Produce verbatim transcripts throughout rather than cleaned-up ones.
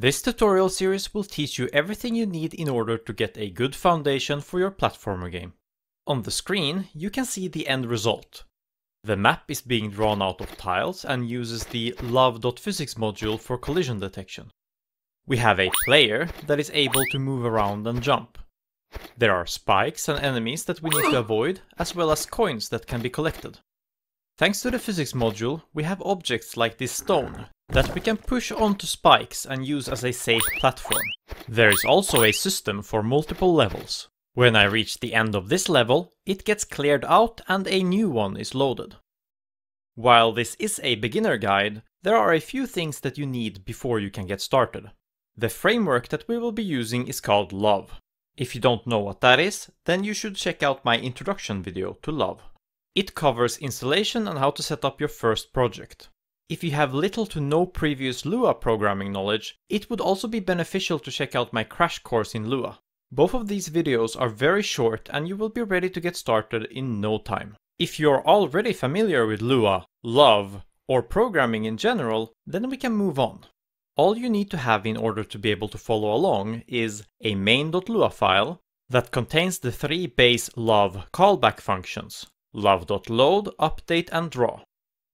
This tutorial series will teach you everything you need in order to get a good foundation for your platformer game. On the screen, you can see the end result. The map is being drawn out of tiles and uses the love.physics module for collision detection. We have a player that is able to move around and jump. There are spikes and enemies that we need to avoid, as well as coins that can be collected. Thanks to the physics module, we have objects like this stone that we can push onto spikes and use as a safe platform. There is also a system for multiple levels. When I reach the end of this level, it gets cleared out and a new one is loaded. While this is a beginner guide, there are a few things that you need before you can get started. The framework that we will be using is called Love. If you don't know what that is, then you should check out my introduction video to Love. It covers installation and how to set up your first project. If you have little to no previous Lua programming knowledge, it would also be beneficial to check out my crash course in Lua. Both of these videos are very short and you will be ready to get started in no time. If you're already familiar with Lua, Love, or programming in general, then we can move on. All you need to have in order to be able to follow along is a main.lua file that contains the three base Love callback functions: love.load, update, and draw.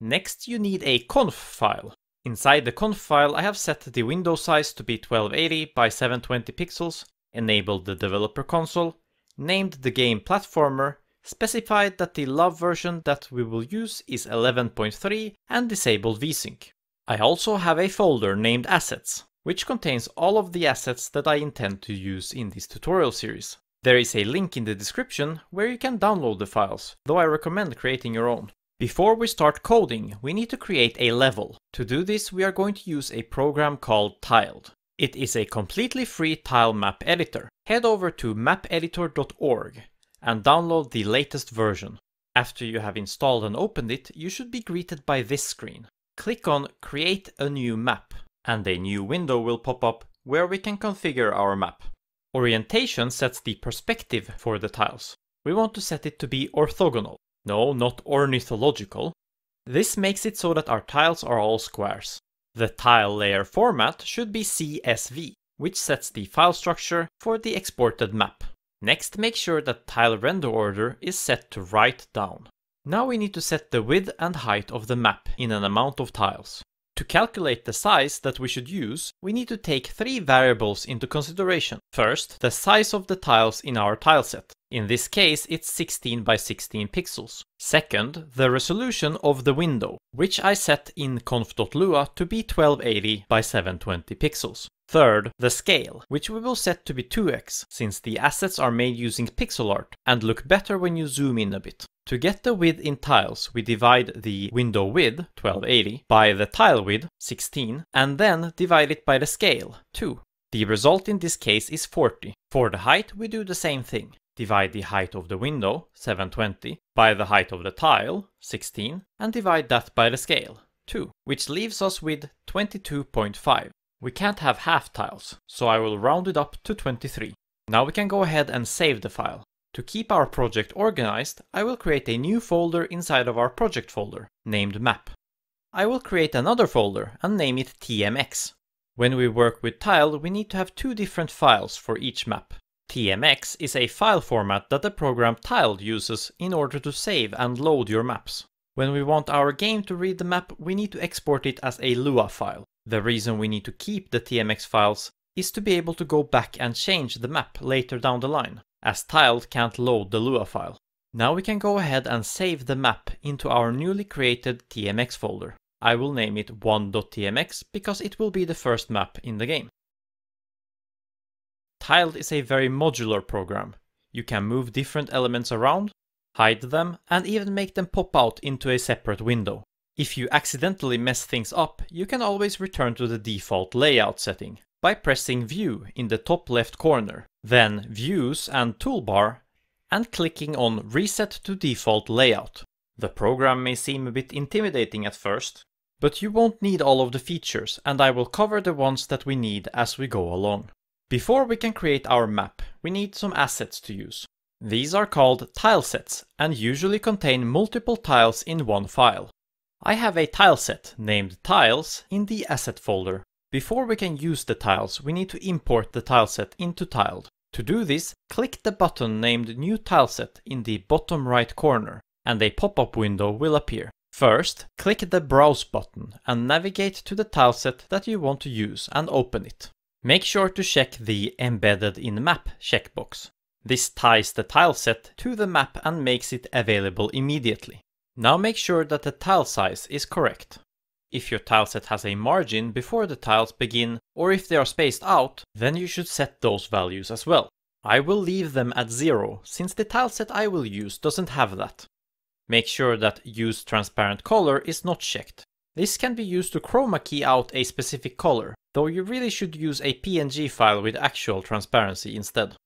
Next, you need a conf file. Inside the conf file, I have set the window size to be twelve eighty by seven twenty pixels, enabled the developer console, named the game platformer, specified that the Love version that we will use is eleven point three, and disabled vsync. I also have a folder named assets, which contains all of the assets that I intend to use in this tutorial series. There is a link in the description where you can download the files, though I recommend creating your own. Before we start coding, we need to create a level. To do this, we are going to use a program called Tiled. It is a completely free tile map editor. Head over to map editor dot org and download the latest version. After you have installed and opened it, you should be greeted by this screen. Click on Create a new map, and a new window will pop up where we can configure our map. Orientation sets the perspective for the tiles. We want to set it to be orthogonal. No, not ornithological. This makes it so that our tiles are all squares. The tile layer format should be C S V, which sets the file structure for the exported map. Next, make sure that tile render order is set to right down. Now we need to set the width and height of the map in an amount of tiles. To calculate the size that we should use, we need to take three variables into consideration. First, the size of the tiles in our tileset. In this case, it's sixteen by sixteen pixels. Second, the resolution of the window, which I set in conf.lua to be twelve eighty by seven twenty pixels. Third, the scale, which we will set to be two x, since the assets are made using pixel art and look better when you zoom in a bit. To get the width in tiles, we divide the window width, twelve eighty, by the tile width, sixteen, and then divide it by the scale, two. The result in this case is forty. For the height, we do the same thing. Divide the height of the window, seven twenty, by the height of the tile, sixteen, and divide that by the scale, two, which leaves us with twenty-two point five. We can't have half tiles, so I will round it up to twenty-three. Now we can go ahead and save the file. To keep our project organized, I will create a new folder inside of our project folder, named Map. I will create another folder and name it T M X. When we work with Tiled, we need to have two different files for each map. T M X is a file format that the program Tiled uses in order to save and load your maps. When we want our game to read the map, we need to export it as a Lua file. The reason we need to keep the T M X files is to be able to go back and change the map later down the line, as Tiled can't load the Lua file. Now we can go ahead and save the map into our newly created T M X folder. I will name it one dot T M X because it will be the first map in the game. Tiled is a very modular program. You can move different elements around, hide them, and even make them pop out into a separate window. If you accidentally mess things up, you can always return to the default layout setting by pressing View in the top left corner, then Views and Toolbar, and clicking on Reset to Default Layout. The program may seem a bit intimidating at first, but you won't need all of the features, and I will cover the ones that we need as we go along. Before we can create our map, we need some assets to use. These are called tile sets, and usually contain multiple tiles in one file. I have a tileset named Tiles in the Asset folder, Before we can use the tiles, we need to import the tileset into Tiled. To do this, click the button named New Tileset in the bottom right corner, and a pop-up window will appear. First, click the Browse button and navigate to the tileset that you want to use and open it. Make sure to check the Embedded in Map checkbox. This ties the tileset to the map and makes it available immediately. Now make sure that the tile size is correct. If your tileset has a margin before the tiles begin, or if they are spaced out, then you should set those values as well. I will leave them at zero, since the tileset I will use doesn't have that. Make sure that Use Transparent Color is not checked. This can be used to chroma key out a specific color, though you really should use a P N G file with actual transparency instead.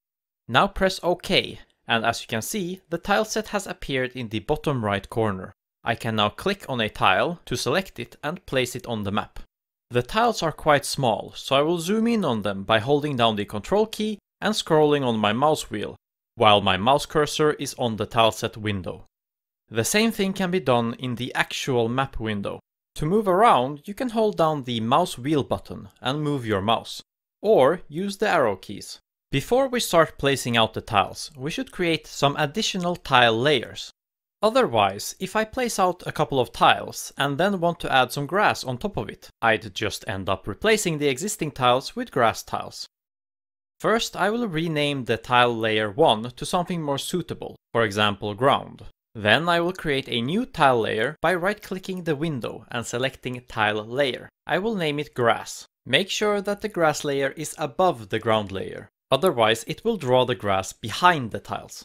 Now press OK, and as you can see, the tileset has appeared in the bottom right corner. I can now click on a tile to select it and place it on the map. The tiles are quite small, so I will zoom in on them by holding down the Control key and scrolling on my mouse wheel, while my mouse cursor is on the tileset window. The same thing can be done in the actual map window. To move around, you can hold down the mouse wheel button and move your mouse, or use the arrow keys. Before we start placing out the tiles, we should create some additional tile layers. Otherwise, if I place out a couple of tiles and then want to add some grass on top of it, I'd just end up replacing the existing tiles with grass tiles. First, I will rename the tile layer one to something more suitable, for example ground. Then I will create a new tile layer by right-clicking the window and selecting Tile Layer. I will name it Grass. Make sure that the grass layer is above the ground layer, otherwise it will draw the grass behind the tiles.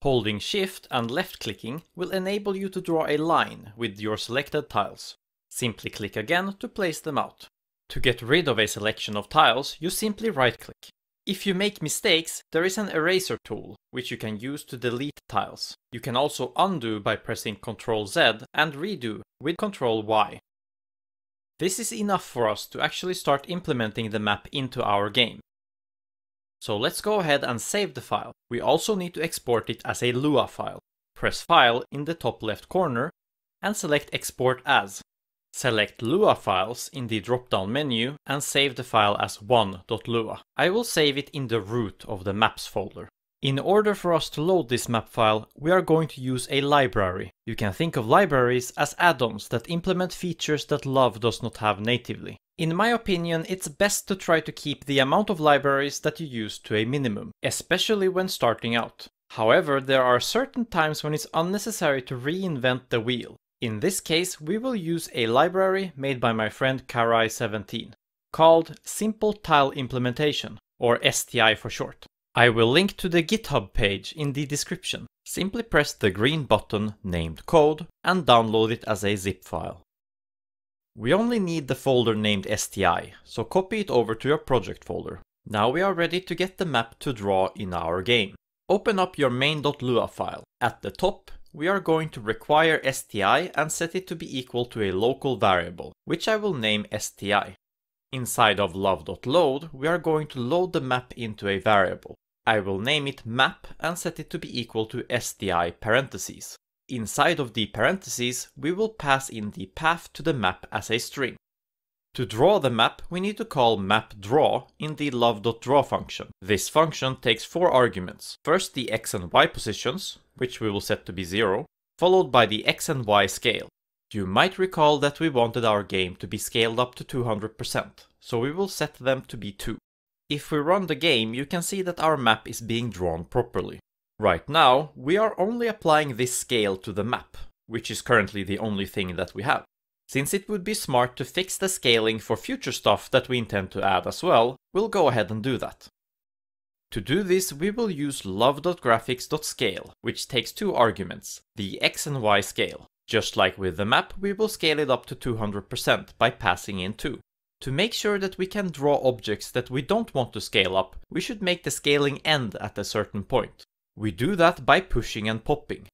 Holding Shift and left-clicking will enable you to draw a line with your selected tiles. Simply click again to place them out. To get rid of a selection of tiles, you simply right-click. If you make mistakes, there is an eraser tool, which you can use to delete tiles. You can also undo by pressing Control Z and redo with Control Y. This is enough for us to actually start implementing the map into our game. So let's go ahead and save the file. We also need to export it as a Lua file. Press File in the top left corner and select Export As. Select Lua files in the drop-down menu and save the file as one dot lua. I will save it in the root of the maps folder. In order for us to load this map file, we are going to use a library. You can think of libraries as add-ons that implement features that Love does not have natively. In my opinion, it's best to try to keep the amount of libraries that you use to a minimum, especially when starting out. However, there are certain times when it's unnecessary to reinvent the wheel. In this case, we will use a library made by my friend Karai seventeen, called Simple Tiled Implementation, or S T I for short. I will link to the GitHub page in the description. Simply press the green button named Code and download it as a zip file. We only need the folder named S T I, so copy it over to your project folder. Now we are ready to get the map to draw in our game. Open up your main dot lua file. At the top, we are going to require S T I and set it to be equal to a local variable, which I will name S T I. Inside of love dot load, we are going to load the map into a variable. I will name it map and set it to be equal to S T I parentheses. Inside of the parentheses, we will pass in the path to the map as a string. To draw the map, we need to call map draw in the love dot draw function. This function takes four arguments. First, the x and y positions, which we will set to be zero, followed by the x and y scale. You might recall that we wanted our game to be scaled up to two hundred percent, so we will set them to be two. If we run the game, you can see that our map is being drawn properly. Right now, we are only applying this scale to the map, which is currently the only thing that we have. Since it would be smart to fix the scaling for future stuff that we intend to add as well, we'll go ahead and do that. To do this, we will use love dot graphics dot scale, which takes two arguments, the x and y scale. Just like with the map, we will scale it up to two hundred percent by passing in two. To make sure that we can draw objects that we don't want to scale up, we should make the scaling end at a certain point. We do that by pushing and popping.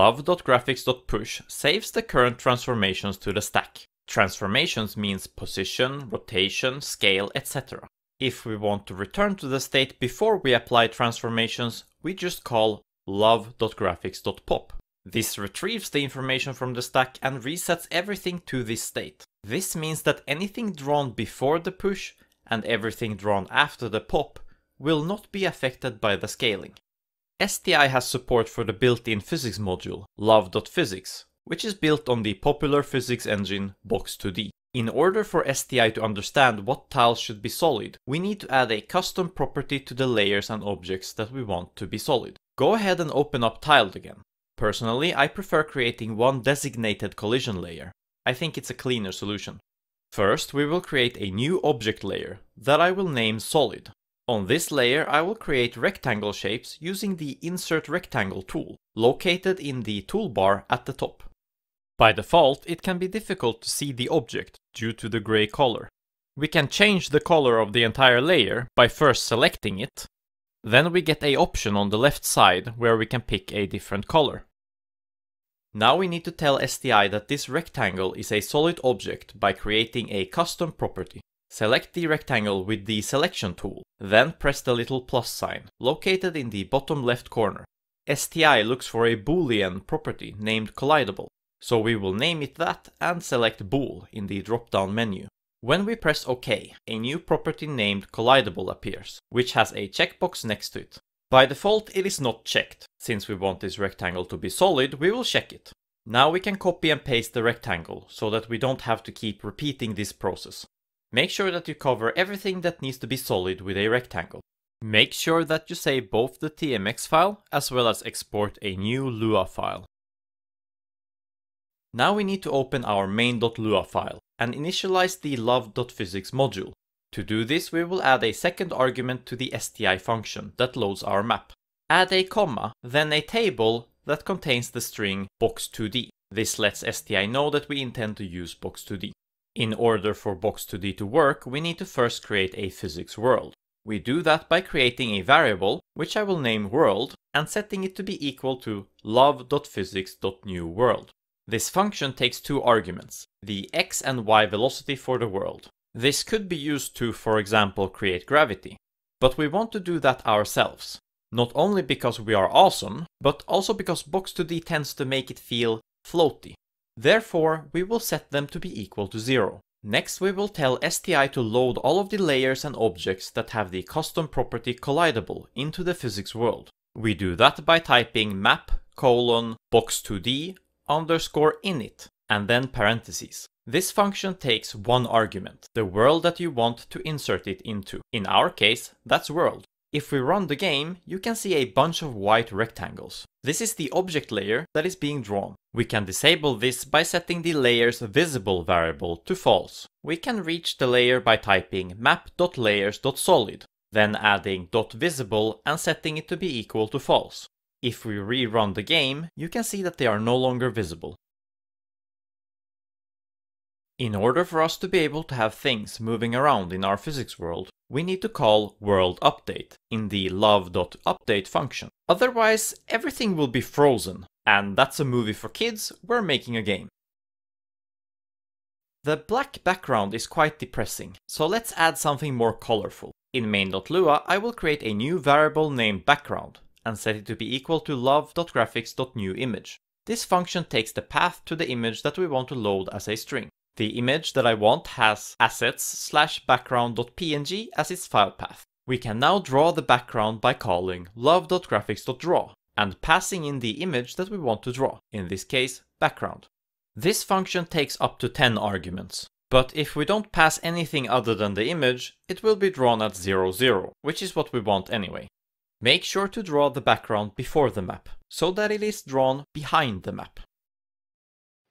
love dot graphics dot push saves the current transformations to the stack. Transformations means position, rotation, scale, et cetera. If we want to return to the state before we apply transformations, we just call love dot graphics dot pop. This retrieves the information from the stack and resets everything to this state. This means that anything drawn before the push and everything drawn after the pop will not be affected by the scaling. S T I has support for the built-in physics module, love.physics, which is built on the popular physics engine Box two D. In order for S T I to understand what tiles should be solid, we need to add a custom property to the layers and objects that we want to be solid. Go ahead and open up Tiled again. Personally, I prefer creating one designated collision layer. I think it's a cleaner solution. First, we will create a new object layer that I will name Solid. On this layer, I will create rectangle shapes using the Insert Rectangle tool, located in the toolbar at the top. By default, it can be difficult to see the object due to the gray color. We can change the color of the entire layer by first selecting it. Then we get an option on the left side where we can pick a different color. Now we need to tell S T I that this rectangle is a solid object by creating a custom property. Select the rectangle with the selection tool, then press the little plus sign, located in the bottom left corner. S T I looks for a Boolean property named collidable. So we will name it that and select bool in the drop-down menu. When we press OK, a new property named collidable appears, which has a checkbox next to it. By default, it is not checked. Since we want this rectangle to be solid, we will check it. Now we can copy and paste the rectangle, so that we don't have to keep repeating this process. Make sure that you cover everything that needs to be solid with a rectangle. Make sure that you save both the T M X file, as well as export a new Lua file. Now we need to open our main.lua file and initialize the love.physics module. To do this, we will add a second argument to the S T I function that loads our map. Add a comma, then a table that contains the string box two D. This lets S T I know that we intend to use box two D. In order for box two D to work, we need to first create a physics world. We do that by creating a variable, which I will name world, and setting it to be equal to love.physics.newWorld. This function takes two arguments, the x and y velocity for the world. This could be used to, for example, create gravity, but we want to do that ourselves. Not only because we are awesome, but also because box two D tends to make it feel floaty. Therefore, we will set them to be equal to zero. Next, we will tell S T I to load all of the layers and objects that have the custom property collidable into the physics world. We do that by typing map colon box two D underscore init and then parentheses. This function takes one argument, the world that you want to insert it into. In our case, that's world. If we run the game, you can see a bunch of white rectangles. This is the object layer that is being drawn. We can disable this by setting the layer's visible variable to false. We can reach the layer by typing map.layers.solid, then adding .visible and setting it to be equal to false. If we rerun the game, you can see that they are no longer visible. In order for us to be able to have things moving around in our physics world, we need to call world update in the love.update function. Otherwise, everything will be frozen, and that's a movie for kids, we're making a game. The black background is quite depressing, so let's add something more colorful. In main.lua, I will create a new variable named background, and set it to be equal to love.graphics.newImage. This function takes the path to the image that we want to load as a string. The image that I want has assets slash background.png as its file path. We can now draw the background by calling love.graphics.draw and passing in the image that we want to draw, in this case, background. This function takes up to ten arguments, but if we don't pass anything other than the image, it will be drawn at zero, zero, which is what we want anyway. Make sure to draw the background before the map, so that it is drawn behind the map.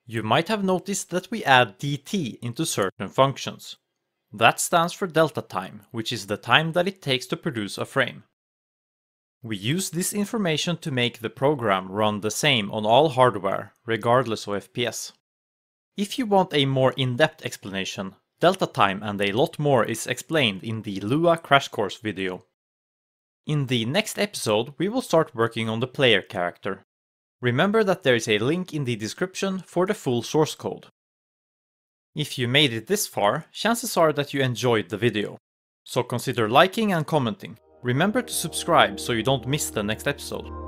You might have noticed that we add D T into certain functions. That stands for delta time, which is the time that it takes to produce a frame. We use this information to make the program run the same on all hardware, regardless of F P S. If you want a more in-depth explanation, delta time and a lot more is explained in the Lua Crash Course video. In the next episode, we will start working on the player character. Remember that there is a link in the description for the full source code. If you made it this far, chances are that you enjoyed the video. So consider liking and commenting. Remember to subscribe so you don't miss the next episode.